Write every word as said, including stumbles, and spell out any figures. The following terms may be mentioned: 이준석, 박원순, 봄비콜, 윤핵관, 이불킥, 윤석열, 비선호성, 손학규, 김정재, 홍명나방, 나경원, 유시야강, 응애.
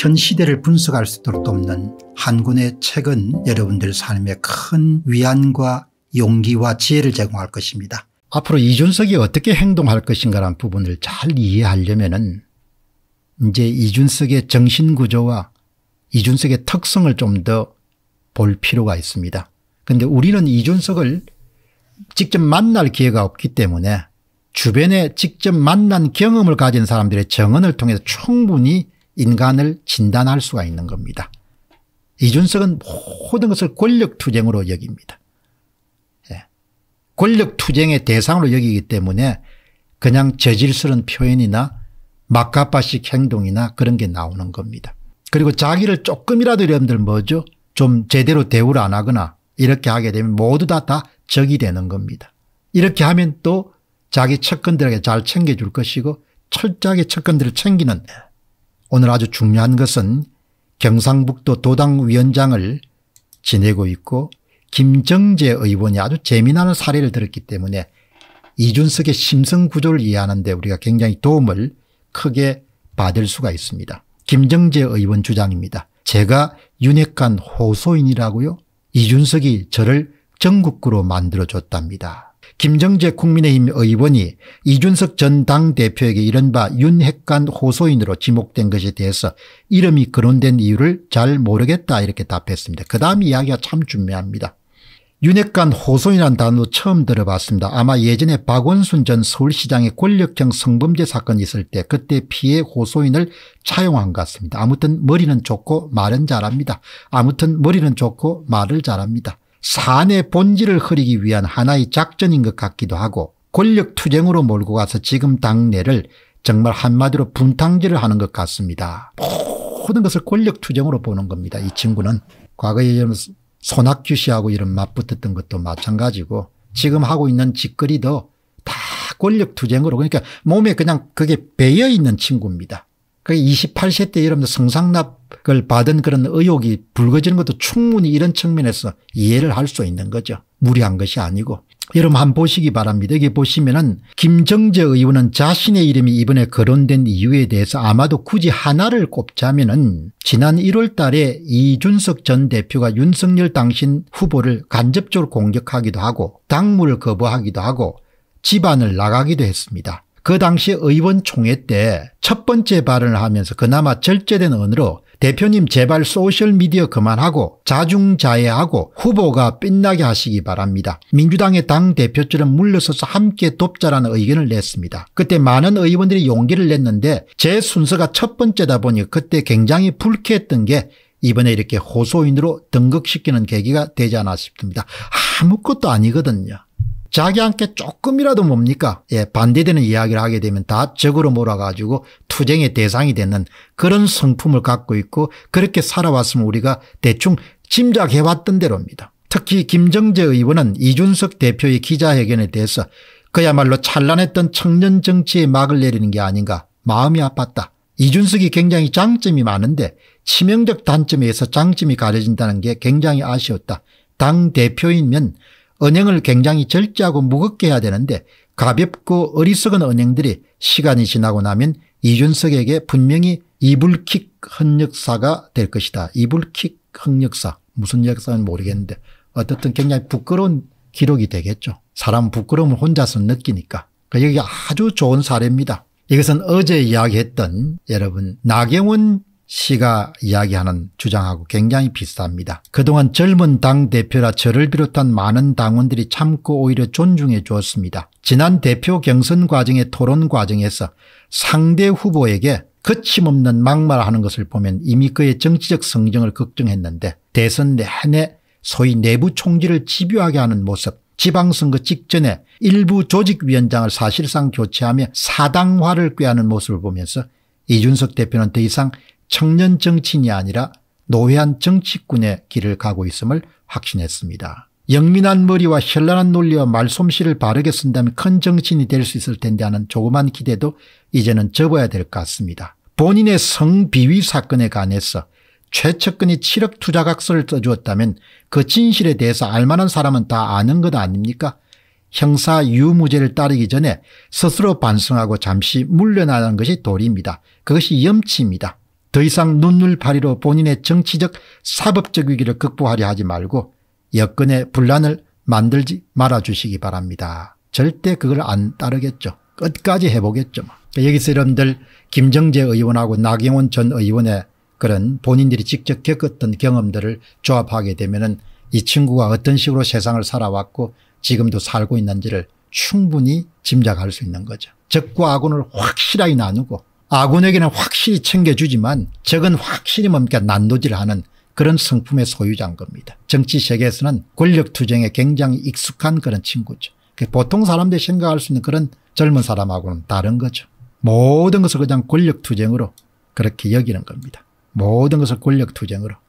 현 시대를 분석할 수 있도록 돕는 한 권의 책은 여러분들 삶에 큰 위안과 용기와 지혜를 제공할 것입니다. 앞으로 이준석이 어떻게 행동할 것인가라는 부분을 잘 이해하려면은 이제 이준석의 정신구조와 이준석의 특성을 좀 더 볼 필요가 있습니다. 그런데 우리는 이준석을 직접 만날 기회가 없기 때문에 주변에 직접 만난 경험을 가진 사람들의 정언을 통해서 충분히 인간을 진단할 수가 있는 겁니다. 이준석은 모든 것을 권력투쟁으로 여깁니다. 예. 권력투쟁의 대상으로 여기기 때문에 그냥 저질스러운 표현이나 막가파식 행동이나 그런 게 나오는 겁니다. 그리고 자기를 조금이라도 여러분들 뭐죠? 좀 제대로 대우를 안 하거나 이렇게 하게 되면 모두 다 다 적이 되는 겁니다. 이렇게 하면 또 자기 측근들에게 잘 챙겨줄 것이고 철저하게 측근들을 챙기는, 오늘 아주 중요한 것은 경상북도 도당위원장을 지내고 있고 김정재 의원이 아주 재미난 사례를 들었기 때문에 이준석의 심성구조를 이해하는 데 우리가 굉장히 도움을 크게 받을 수가 있습니다. 김정재 의원 주장입니다. 제가 윤핵관 호소인이라고요? 이준석이 저를 전국구로 만들어줬답니다. 김정재 국민의힘 의원이 이준석 전 당대표에게 이른바 윤핵관 호소인으로 지목된 것에 대해서 이름이 거론된 이유를 잘 모르겠다 이렇게 답했습니다. 그 다음 이야기가 참 중요합니다. 윤핵관 호소인이라는 단어 처음 들어봤습니다. 아마 예전에 박원순 전 서울시장의 권력형 성범죄 사건이 있을 때 그때 피해 호소인을 차용한 것 같습니다. 아무튼 머리는 좋고 말은 잘합니다. 아무튼 머리는 좋고 말을 잘합니다. 사안의 본질을 흐리기 위한 하나의 작전인 것 같기도 하고 권력투쟁으로 몰고 가서 지금 당내를 정말 한마디로 분탕질을 하는 것 같습니다. 모든 것을 권력투쟁으로 보는 겁니다. 이 친구는 과거에 손학규 씨하고 이런 맞붙었던 것도 마찬가지고 지금 하고 있는 짓거리도 다 권력투쟁으로, 그러니까 몸에 그냥 그게 배어 있는 친구입니다. 그게 이십팔 세 때 여러분들 성상납을 받은 그런 의혹이 불거지는 것도 충분히 이런 측면에서 이해를 할 수 있는 거죠. 무리한 것이 아니고. 여러분 한번 보시기 바랍니다. 여기 보시면은 김정재 의원은 자신의 이름이 이번에 거론된 이유에 대해서 아마도 굳이 하나를 꼽자면은 지난 일월 달에 이준석 전 대표가 윤석열 당신 후보를 간접적으로 공격하기도 하고 당무를 거부하기도 하고 집안을 나가기도 했습니다. 그 당시 의원총회 때 첫 번째 발언을 하면서 그나마 절제된 언어로 대표님 제발 소셜미디어 그만하고 자중자애하고 후보가 빛나게 하시기 바랍니다. 민주당의 당대표처럼 물러서서 함께 돕자라는 의견을 냈습니다. 그때 많은 의원들이 용기를 냈는데 제 순서가 첫 번째다 보니 그때 굉장히 불쾌했던 게 이번에 이렇게 호소인으로 등극시키는 계기가 되지 않았나 싶습니다. 아무것도 아니거든요. 자기한테 조금이라도 뭡니까? 예, 반대되는 이야기를 하게 되면 다 적으로 몰아가지고 투쟁의 대상이 되는 그런 성품을 갖고 있고 그렇게 살아왔으면 우리가 대충 짐작해왔던 대로입니다. 특히 김정재 의원은 이준석 대표의 기자회견에 대해서 그야말로 찬란했던 청년 정치의 막을 내리는 게 아닌가 마음이 아팠다. 이준석이 굉장히 장점이 많은데 치명적 단점에 의해서 장점이 가려진다는 게 굉장히 아쉬웠다. 당대표이면 언행을 굉장히 절제하고 무겁게 해야 되는데 가볍고 어리석은 언행들이 시간이 지나고 나면 이준석에게 분명히 이불킥 흑역사가 될 것이다. 이불킥 흑역사. 무슨 역사는 모르겠는데 어떻든 굉장히 부끄러운 기록이 되겠죠. 사람 부끄러움을 혼자서 느끼니까. 여기 아주 좋은 사례입니다. 이것은 어제 이야기했던 여러분 나경원 씨가 이야기하는 주장하고 굉장히 비슷합니다. 그동안 젊은 당대표라 저를 비롯한 많은 당원들이 참고 오히려 존중해 주었습니다. 지난 대표 경선 과정의 토론 과정에서 상대 후보에게 거침없는 막말하는 것을 보면 이미 그의 정치적 성장을 걱정했는데 대선 내내 소위 내부 총질을 집요하게 하는 모습, 지방선거 직전에 일부 조직위원장을 사실상 교체하며 사당화를 꾀하는 모습을 보면서 이준석 대표는 더 이상 청년 정치인이 아니라 노회한 정치꾼의 길을 가고 있음을 확신했습니다. 영민한 머리와 현란한 논리와 말솜씨를 바르게 쓴다면 큰 정치인이 될 수 있을 텐데 하는 조그만 기대도 이제는 접어야 될 것 같습니다. 본인의 성비위 사건에 관해서 최측근이 칠억 투자각서를 써주었다면 그 진실에 대해서 알만한 사람은 다 아는 것 아닙니까? 형사 유무죄를 따르기 전에 스스로 반성하고 잠시 물러나는 것이 도리입니다. 그것이 염치입니다. 더 이상 눈물파리로 본인의 정치적 사법적 위기를 극복하려 하지 말고 여건의 분란을 만들지 말아주시기 바랍니다. 절대 그걸 안 따르겠죠. 끝까지 해보겠죠. 그러니까 여기서 여러분들 김정재 의원하고 나경원 전 의원의 그런 본인들이 직접 겪었던 경험들을 조합하게 되면은 이 친구가 어떤 식으로 세상을 살아왔고 지금도 살고 있는지를 충분히 짐작할 수 있는 거죠. 적과 아군을 확실하게 나누고 아군에게는 확실히 챙겨주지만 적은 확실히 뭡니까 난도질하는 그런 성품의 소유자인 겁니다. 정치 세계에서는 권력투쟁에 굉장히 익숙한 그런 친구죠. 보통 사람들이 생각할 수 있는 그런 젊은 사람하고는 다른 거죠. 모든 것을 그냥 권력투쟁으로 그렇게 여기는 겁니다. 모든 것을 권력투쟁으로.